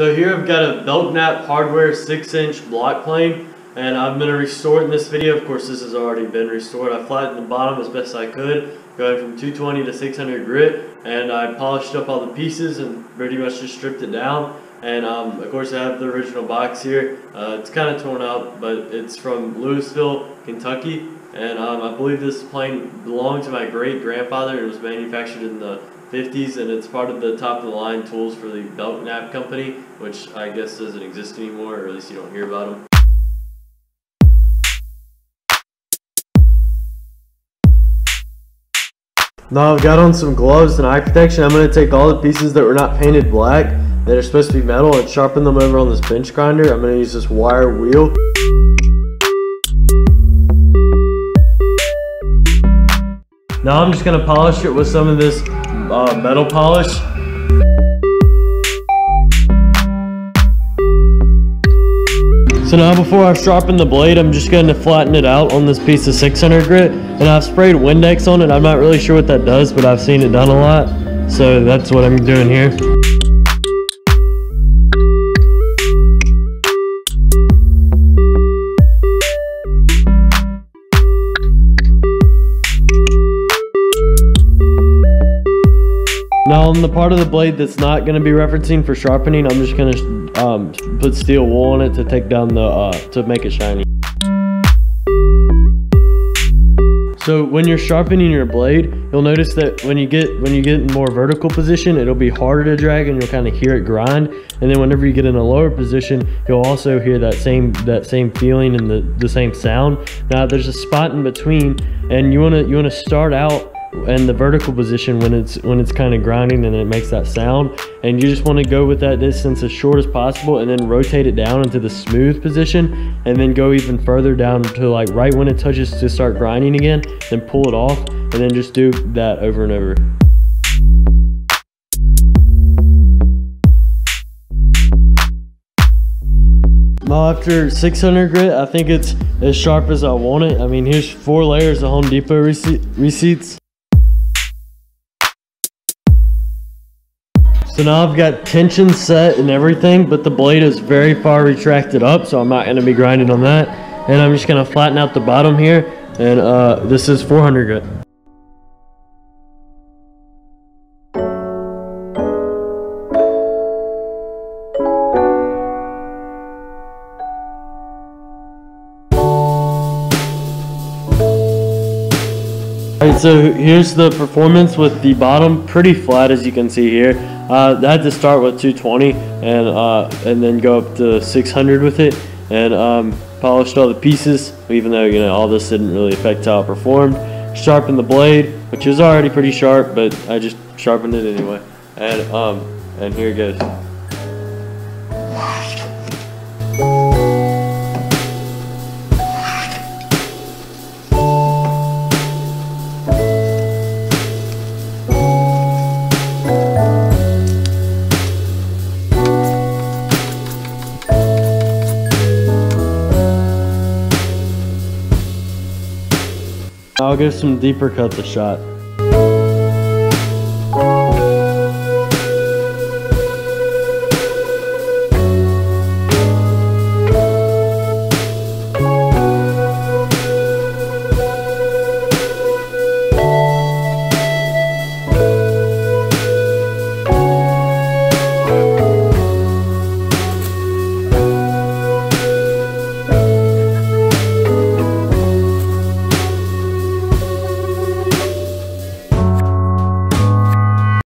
So here I've got a Belknap hardware 6-inch block plane, and I'm going to restore it in this video. Of course, this has already been restored. I flattened the bottom as best I could, going from 220 to 600 grit, and I polished up all the pieces and pretty much just stripped it down. And of course, I have the original box here. It's kind of torn up, but it's from Louisville, Kentucky. And I believe this plane belonged to my great-grandfather. It was manufactured in the 50s, and it's part of the top-of-the-line tools for the Belknap company, which I guess doesn't exist anymore, or at least you don't hear about them. Now I've got on some gloves and eye protection. I'm going to take all the pieces that were not painted black, that are supposed to be metal, and sharpen them over on this bench grinder. I'm going to use this wire wheel. Now I'm just going to polish it with some of this metal polish. So now before I sharpen the blade, I'm just going to flatten it out on this piece of 600 grit. And I've sprayed Windex on it. I'm not really sure what that does, but I've seen it done a lot. So that's what I'm doing here. Now on the part of the blade that's not going to be referencing for sharpening, I'm just going to put steel wool on it to take down the to make it shiny. So when you're sharpening your blade, you'll notice that when you get in more vertical position, it'll be harder to drag, and you'll kind of hear it grind. And then whenever you get in a lower position, you'll also hear that same feeling and the same sound. Now there's a spot in between, and you want to start out in the vertical position when it's kind of grinding and it makes that sound, and you just want to go with that distance as short as possible, and then rotate it down into the smooth position, and then go even further down to like right when it touches to start grinding again, then pull it off, and then just do that over and over. Now after 600 grit, I think it's as sharp as I want it. I mean, here's 4 layers of Home Depot receipts. So now I've got tension set and everything, but the blade is very far retracted up, so I'm not going to be grinding on that. And I'm just going to flatten out the bottom here, and this is 400 grit. Alright, so here's the performance with the bottom, pretty flat as you can see here. I had to start with 220 and then go up to 600 with it, and polished all the pieces, even though, you know, all this didn't really affect how it performed. Sharpened the blade, which was already pretty sharp, but I just sharpened it anyway. And here it goes. I'll give some deeper cuts a shot.